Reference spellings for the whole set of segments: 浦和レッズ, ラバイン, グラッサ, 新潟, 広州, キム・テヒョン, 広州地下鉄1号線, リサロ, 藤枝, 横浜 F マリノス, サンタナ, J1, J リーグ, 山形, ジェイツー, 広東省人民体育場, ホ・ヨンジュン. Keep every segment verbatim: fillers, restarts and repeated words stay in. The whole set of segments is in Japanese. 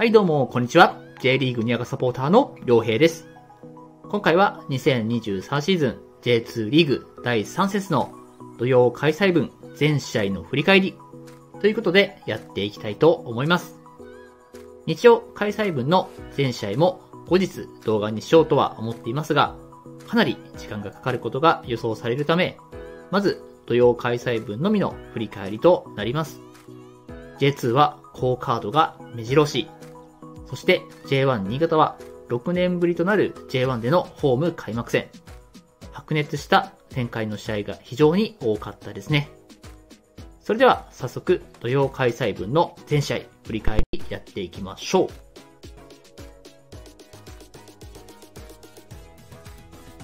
はいどうも、こんにちは。J リーグにわかサポーターの良平です。今回はにせんにじゅうさんシーズン ジェイツー リーグだいさん節の土曜開催分全試合の振り返りということでやっていきたいと思います。日曜開催分の全試合も後日動画にしようとは思っていますが、かなり時間がかかることが予想されるため、まず土曜開催分のみの振り返りとなります。ジェイツー は好カードが目白押し。そして ジェイワン 新潟はろくねんぶりとなる ジェイワン でのホーム開幕戦。白熱した展開の試合が非常に多かったですね。それでは早速土曜開催分の全試合振り返りやっていきましょう。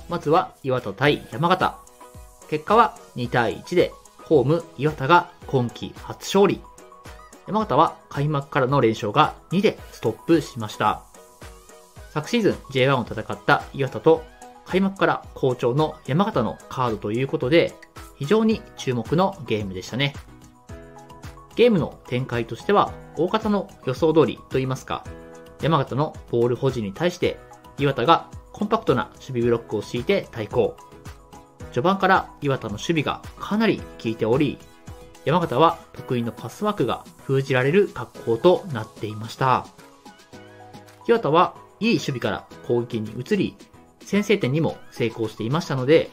まずは磐田対山形。結果はにたいいちでホーム磐田が今季初勝利。山形は開幕からの連勝がにでストップしました。昨シーズン ジェイワン を戦った磐田と開幕から好調の山形のカードということで非常に注目のゲームでしたね。ゲームの展開としては大方の予想通りといいますか、山形のボール保持に対して磐田がコンパクトな守備ブロックを敷いて対抗。序盤から磐田の守備がかなり効いており、山形は得意のパスワークが封じられる格好となっていました。磐田はいい守備から攻撃に移り、先制点にも成功していましたので、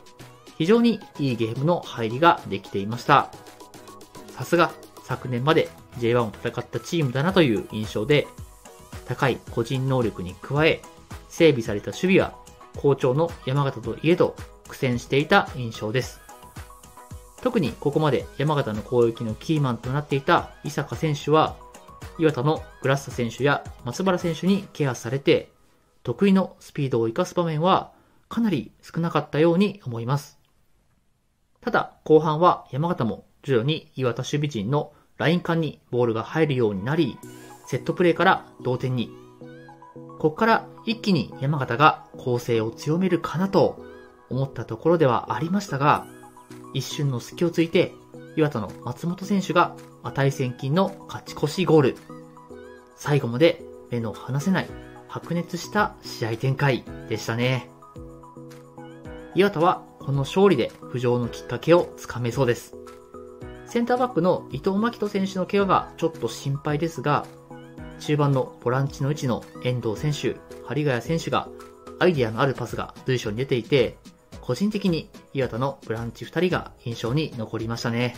非常にいいゲームの入りができていました。さすが昨年まで ジェイワン を戦ったチームだなという印象で、高い個人能力に加え、整備された守備は好調の山形といえど苦戦していた印象です。特にここまで山形の攻撃のキーマンとなっていた伊坂選手は、磐田のグラッサ選手や松原選手にケアされて、得意のスピードを生かす場面はかなり少なかったように思います。ただ後半は山形も徐々に磐田守備陣のライン間にボールが入るようになり、セットプレーから同点に。ここから一気に山形が攻勢を強めるかなと思ったところではありましたが、一瞬の隙をついて、磐田の松本選手が値千金の勝ち越しゴール。最後まで目の離せない白熱した試合展開でしたね。磐田はこの勝利で浮上のきっかけをつかめそうです。センターバックの伊藤真希人選手の怪我がちょっと心配ですが、中盤のボランチの位置の遠藤選手、針谷選手がアイデアのあるパスが随所に出ていて、個人的に磐田のブランチふたりが印象に残りましたね。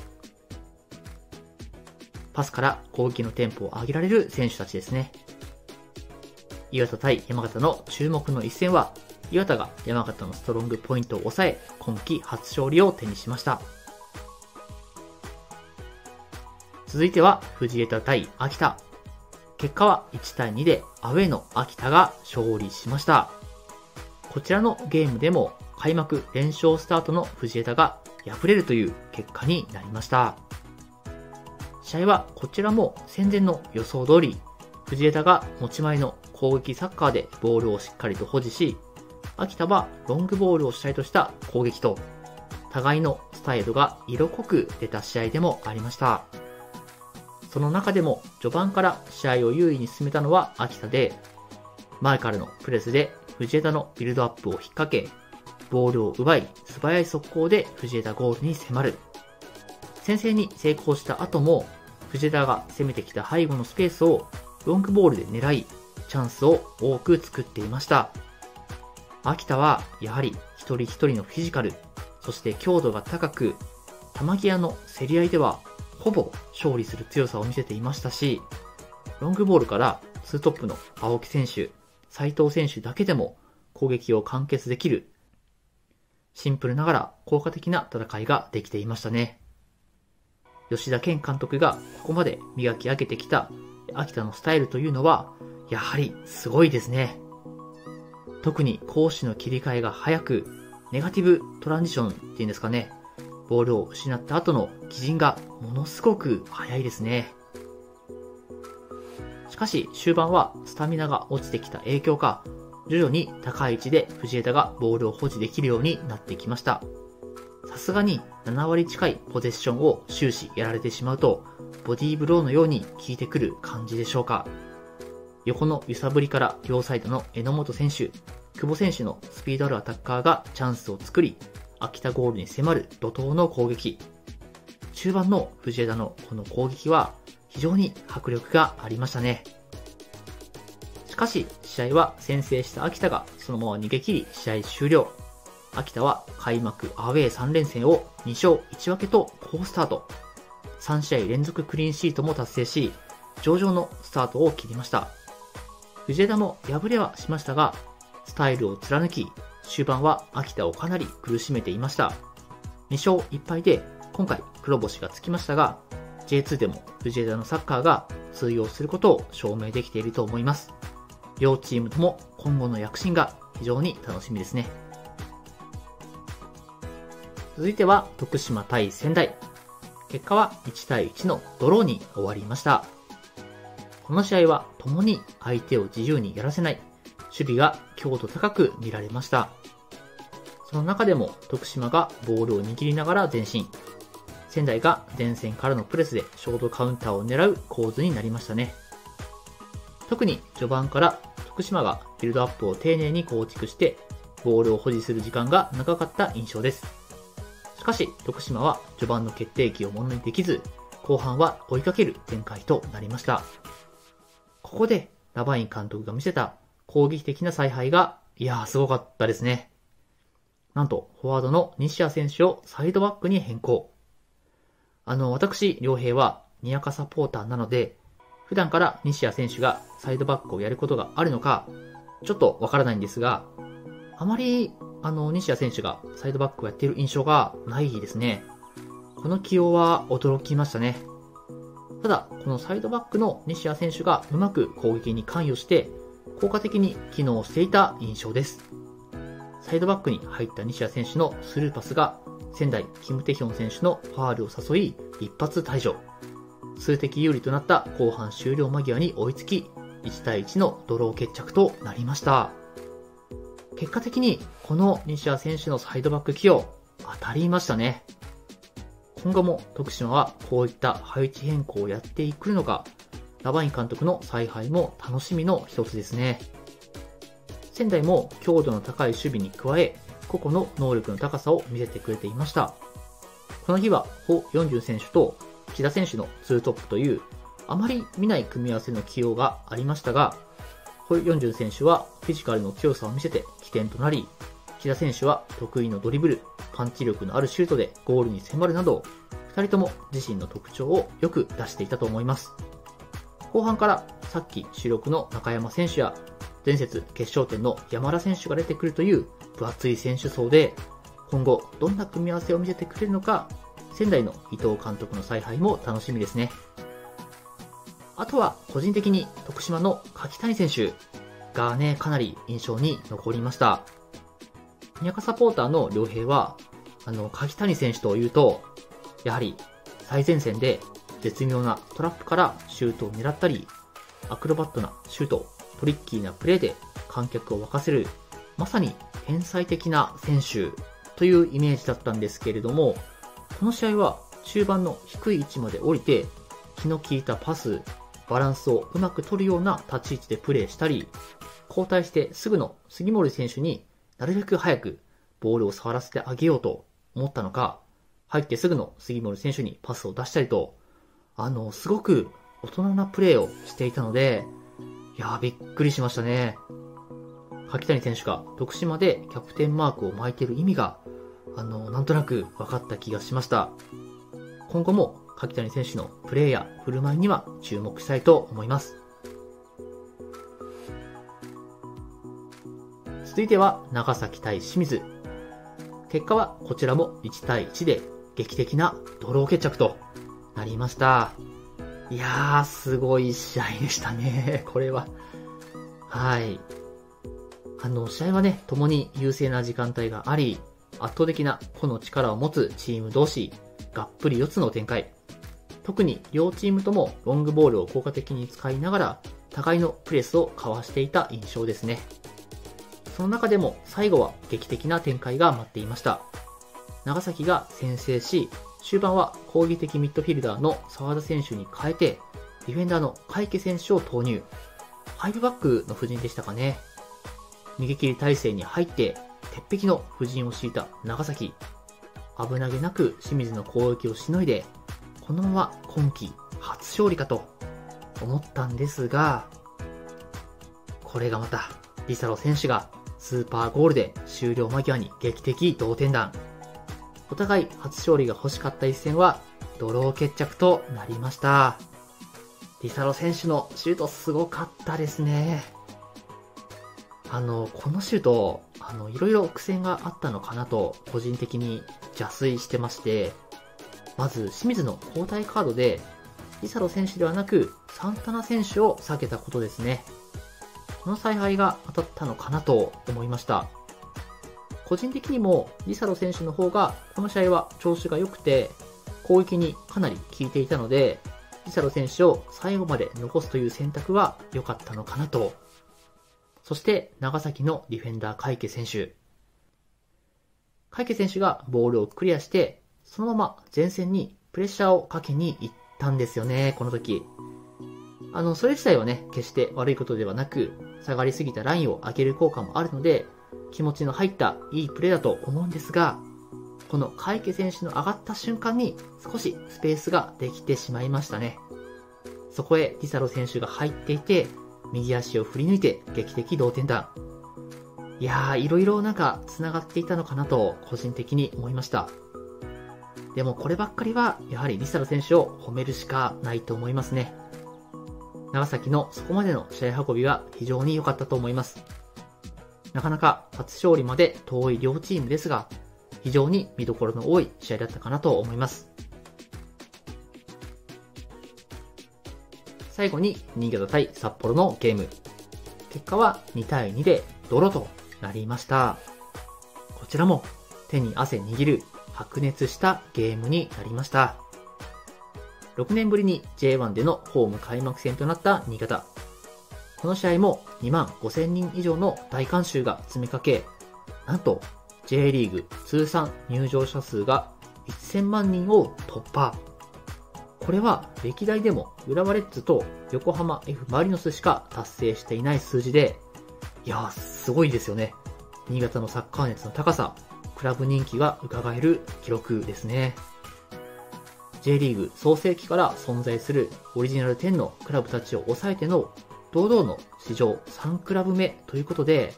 パスから攻撃のテンポを上げられる選手たちですね。磐田対山形の注目の一戦は、磐田が山形のストロングポイントを抑え、今季初勝利を手にしました。続いては藤枝対秋田。結果はいちたいにでアウェーの秋田が勝利しました。こちらのゲームでも、開幕連勝スタートの藤枝が敗れるという結果になりました。試合はこちらも戦前の予想通り、藤枝が持ち前の攻撃サッカーでボールをしっかりと保持し、秋田はロングボールを主体とした攻撃と、互いのスタイルが色濃く出た試合でもありました。その中でも序盤から試合を優位に進めたのは秋田で、前からのプレスで藤枝のビルドアップを引っ掛け、ボールを奪い、素早い速攻で藤枝ゴールに迫る。先制に成功した後も、藤枝が攻めてきた背後のスペースをロングボールで狙い、チャンスを多く作っていました。秋田はやはり一人一人のフィジカル、そして強度が高く、球際の競り合いではほぼ勝利する強さを見せていましたし、ロングボールからツートップの青木選手、斉藤選手だけでも攻撃を完結できる、シンプルながら効果的な戦いができていましたね。吉田健監督がここまで磨き上げてきた秋田のスタイルというのは、やはりすごいですね。特に攻守の切り替えが早く、ネガティブトランジションっていうんですかね。ボールを失った後の起陣がものすごく早いですね。しかし終盤はスタミナが落ちてきた影響か、徐々に高い位置で藤枝がボールを保持できるようになってきました。さすがにななわり近いポゼッションを終始やられてしまうと、ボディーブローのように効いてくる感じでしょうか。横の揺さぶりから両サイドの榎本選手、久保選手のスピードあるアタッカーがチャンスを作り、秋田ゴールに迫る怒涛の攻撃。中盤の藤枝のこの攻撃は非常に迫力がありましたね。しかし試合は先制した秋田がそのまま逃げ切り試合終了。秋田は開幕アウェーさん連戦をにしょういちぶけと好スタート。さん試合連続クリーンシートも達成し、上々のスタートを切りました。藤枝も敗れはしましたが、スタイルを貫き、終盤は秋田をかなり苦しめていました。にしょういっぱいで今回黒星がつきましたが、ジェイツー でも藤枝のサッカーが通用することを証明できていると思います。両チームとも今後の躍進が非常に楽しみですね。続いては徳島対仙台。結果はいちたいいちのドローに終わりました。この試合は共に相手を自由にやらせない、守備が強度高く見られました。その中でも徳島がボールを握りながら前進。仙台が前線からのプレスでショートカウンターを狙う構図になりましたね。特に序盤から徳島がビルドアップを丁寧に構築して、ボールを保持する時間が長かった印象です。しかし徳島は序盤の決定機をものにできず、後半は追いかける展開となりました。ここでラバイン監督が見せた攻撃的な采配が、いやーすごかったですね。なんとフォワードの西谷選手をサイドバックに変更。あの、私、良平はにやかサポーターなので、普段から西谷選手がサイドバックをやることがあるのか、ちょっとわからないんですが、あまり、あの、西谷選手がサイドバックをやっている印象がないですね。この起用は驚きましたね。ただ、このサイドバックの西谷選手がうまく攻撃に関与して、効果的に機能していた印象です。サイドバックに入った西谷選手のスルーパスが、仙台キム・テヒョン選手のファールを誘い、一発退場。数的有利となった後半終了間際に追いつき、いちたいいちのドロー決着となりました。結果的に、この西谷選手のサイドバック起用、当たりましたね。今後も徳島はこういった配置変更をやってくるのか、ラバイン監督の采配も楽しみの一つですね。仙台も強度の高い守備に加え、個々の能力の高さを見せてくれていました。この日は、ホ・ヨンジュン選手と岸田選手のツートップという、あまり見ない組み合わせの起用がありましたが、ホ・ヨンジュン選手はフィジカルの強さを見せて起点となり、岸田選手は得意のドリブル、パンチ力のあるシュートでゴールに迫るなど、ふたりとも自身の特徴をよく出していたと思います。後半からさっき主力の中山選手や、前節決勝点の山田選手が出てくるという分厚い選手層で、今後どんな組み合わせを見せてくれるのか、仙台の伊藤監督の采配も楽しみですね。あとは個人的に徳島の柿谷選手がね、かなり印象に残りました。にやかサポーターの良平は、あの、柿谷選手というと、やはり最前線で絶妙なトラップからシュートを狙ったり、アクロバットなシュート、トリッキーなプレーで観客を沸かせる、まさに天才的な選手というイメージだったんですけれども、この試合は中盤の低い位置まで降りて、気の利いたパス、バランスをうまく取るような立ち位置でプレーしたり、交代してすぐの杉森選手になるべく早くボールを触らせてあげようと思ったのか、入ってすぐの杉森選手にパスを出したりと、あの、すごく大人なプレーをしていたので、いやーびっくりしましたね。柿谷選手が徳島でキャプテンマークを巻いている意味が、あの、なんとなく分かった気がしました。今後も柿谷選手のプレーや振る舞いには注目したいと思います。続いては長崎対清水。結果はこちらもいちたいいちで劇的なドロー決着となりました。いやー、すごい試合でしたね。これは。はい。あの、試合はね、共に優勢な時間帯があり、圧倒的な個の力を持つチーム同士、がっぷり四つの展開。特に両チームともロングボールを効果的に使いながら、互いのプレスをかわしていた印象ですね。その中でも最後は劇的な展開が待っていました。長崎が先制し、終盤は攻撃的ミッドフィルダーの澤田選手に変えて、ディフェンダーの海家選手を投入。ごバックの布陣でしたかね。逃げ切り体制に入って鉄壁の布陣を敷いた長崎、危なげなく清水の攻撃をしのいで、このまま今季初勝利かと思ったんですが、これがまたリサロ選手がスーパーゴールで終了間際に劇的同点弾。お互い初勝利が欲しかった一戦はドロー決着となりました。リサロ選手のシュートすごかったですね。あのこのシュート、あのいろいろ苦戦があったのかなと個人的に邪推してまして、まず清水の交代カードでリサロ選手ではなくサンタナ選手を避けたことですね。この采配が当たったのかなと思いました。個人的にもリサロ選手の方がこの試合は調子が良くて攻撃にかなり効いていたので、リサロ選手を最後まで残すという選択は良かったのかなと。そして長崎のディフェンダー海家選手海家選手がボールをクリアして、そのまま前線にプレッシャーをかけに行ったんですよね。この時あのそれ自体はね、決して悪いことではなく、下がりすぎたラインを上げる効果もあるので気持ちの入ったいいプレーだと思うんですが、この海家選手の上がった瞬間に少しスペースができてしまいましたね。そこへリサロ選手が入っていて、右足を振り抜いて劇的同点弾。いやー、いろいろなんかつながっていたのかなと個人的に思いました。でもこればっかりはやはりリサロ選手を褒めるしかないと思いますね。長崎のそこまでの試合運びは非常に良かったと思います。なかなか初勝利まで遠い両チームですが、非常に見どころの多い試合だったかなと思います。最後に新潟対札幌のゲーム。結果はにたいにでドローとなりました。こちらも手に汗握る白熱したゲームになりました。ろくねんぶりに ジェイワン でのホーム開幕戦となった新潟。この試合もにまんごせんにん以上の大観衆が詰めかけ、なんと J リーグ通算入場者数がせんまんにんを突破。これは歴代でも浦和レッズと横浜 F マリノスしか達成していない数字で、いやーすごいですよね。新潟のサッカー熱の高さ、クラブ人気が伺える記録ですね。J リーグ創成期から存在するオリジナルじゅうのクラブたちを抑えての堂々の史上さんクラブ目ということで、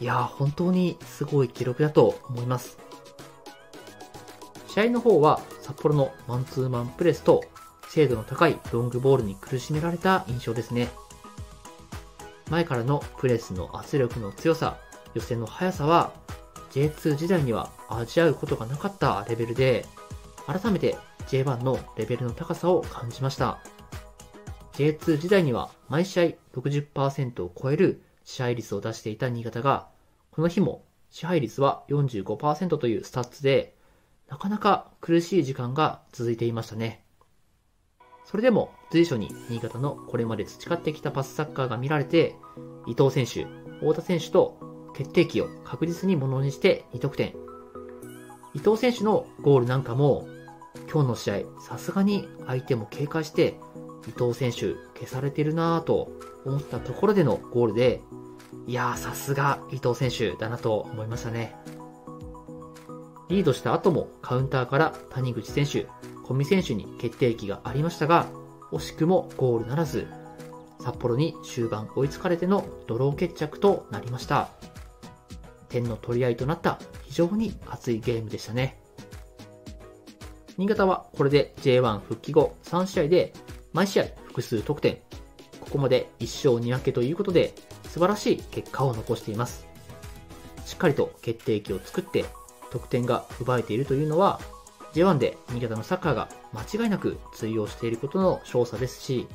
いやー本当にすごい記録だと思います。試合の方は札幌のマンツーマンプレスと精度の高いロングボールに苦しめられた印象ですね。前からのプレスの圧力の強さ、予選の速さは ジェイツー 時代には味わうことがなかったレベルで、改めて ジェイワン のレベルの高さを感じました。ジェイツー 時代には毎試合 ろくじゅっパーセント を超える支配率を出していた新潟が、この日も支配率は よんじゅうごパーセント というスタッツで、なかなか苦しい時間が続いていましたね。それでも随所に新潟のこれまで培ってきたパスサッカーが見られて、伊藤選手、太田選手と決定機を確実にものにしてにとくてん。伊藤選手のゴールなんかも、今日の試合さすがに相手も警戒して、伊藤選手消されてるなぁと思ったところでのゴールで、いやーさすが伊藤選手だなと思いましたね。リードした後もカウンターから谷口選手、小見選手に決定機がありましたが、惜しくもゴールならず、札幌に終盤追いつかれてのドロー決着となりました。点の取り合いとなった非常に熱いゲームでしたね。新潟はこれで ジェイワン 復帰後さん試合で毎試合複数得点。ここまでいっしょうにぶけということで、素晴らしい結果を残しています。しっかりと決定機を作って得点が奪えているというのは、 ジェイワン で新潟のサッカーが間違いなく通用していることの証左ですし、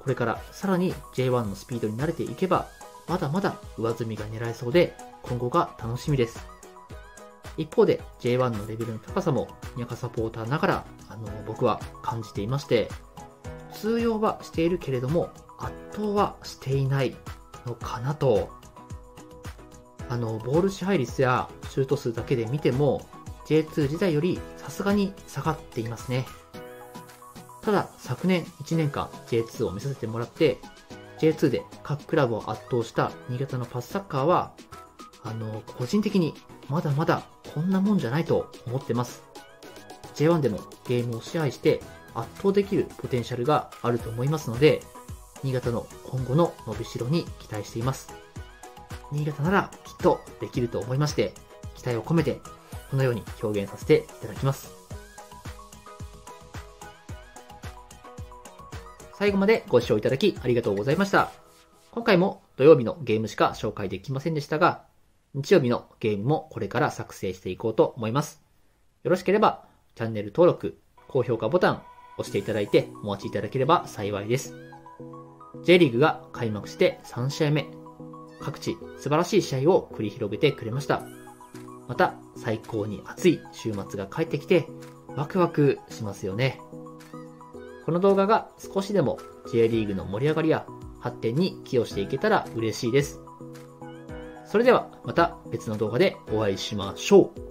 これからさらに ジェイワン のスピードに慣れていけば、まだまだ上積みが狙えそうで、今後が楽しみです。一方で ジェイワン のレベルの高さもニャカサポーターながら、あの僕は感じていまして、通用はしているけれども圧倒はしていないのかなと。あのボール支配率やシュート数だけで見ても ジェイツー 時代よりさすがに下がっていますね。ただ昨年いちねんかん ジェイツー を見させてもらって、ジェイツー で各クラブを圧倒した新潟のパスサッカーは、あの、個人的にまだまだこんなもんじゃないと思ってます。ジェイワン でもゲームを支配して圧倒できるポテンシャルがあると思いますので、新潟の今後の伸びしろに期待しています。新潟ならきっとできると思いまして、期待を込めてこのように表現させていただきます。最後までご視聴いただきありがとうございました。今回も土曜日のゲームしか紹介できませんでしたが、日曜日のゲームもこれから作成していこうと思います。よろしければチャンネル登録、高評価ボタンを押していただいてお待ちいただければ幸いです。J リーグが開幕してさんしあいめ、各地素晴らしい試合を繰り広げてくれました。また最高に暑い週末が帰ってきてワクワクしますよね。この動画が少しでも J リーグの盛り上がりや発展に寄与していけたら嬉しいです。それではまた別の動画でお会いしましょう。